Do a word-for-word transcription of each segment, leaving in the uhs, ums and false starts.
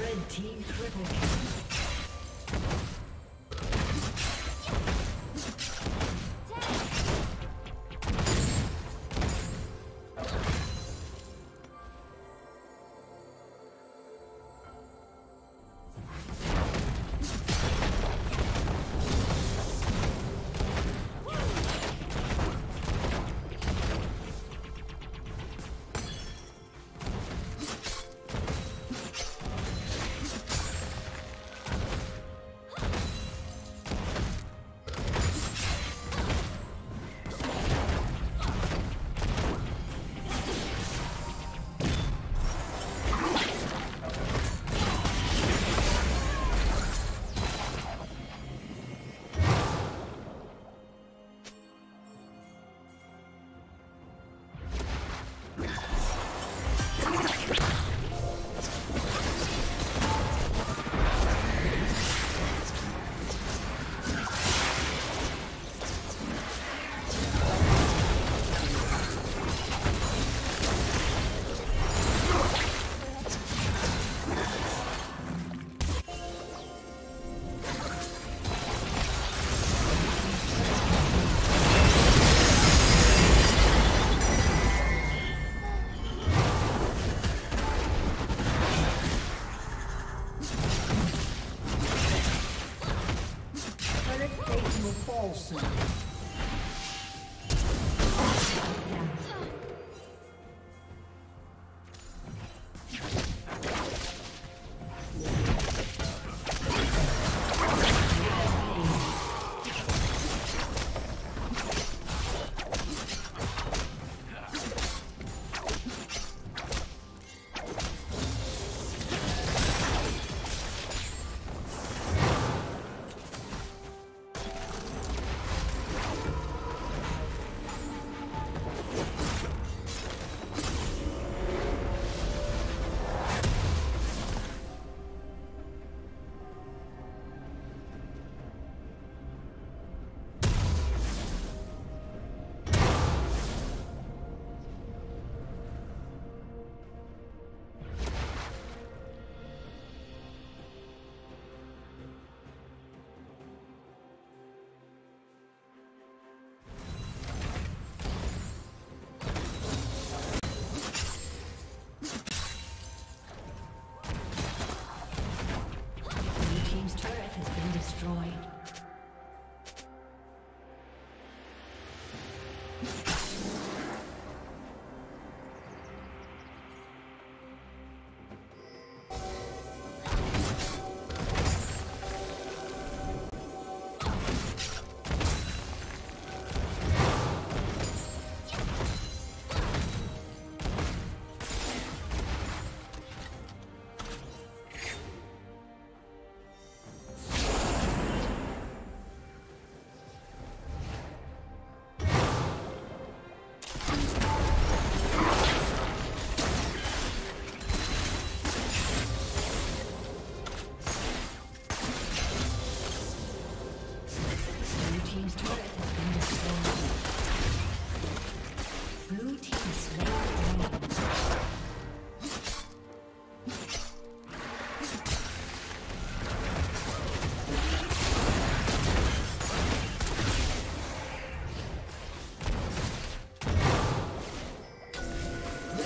Red team triple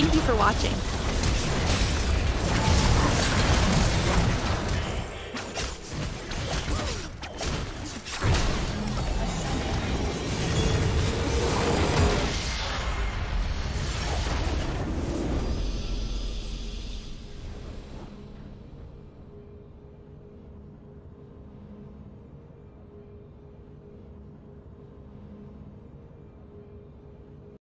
Thank you for watching.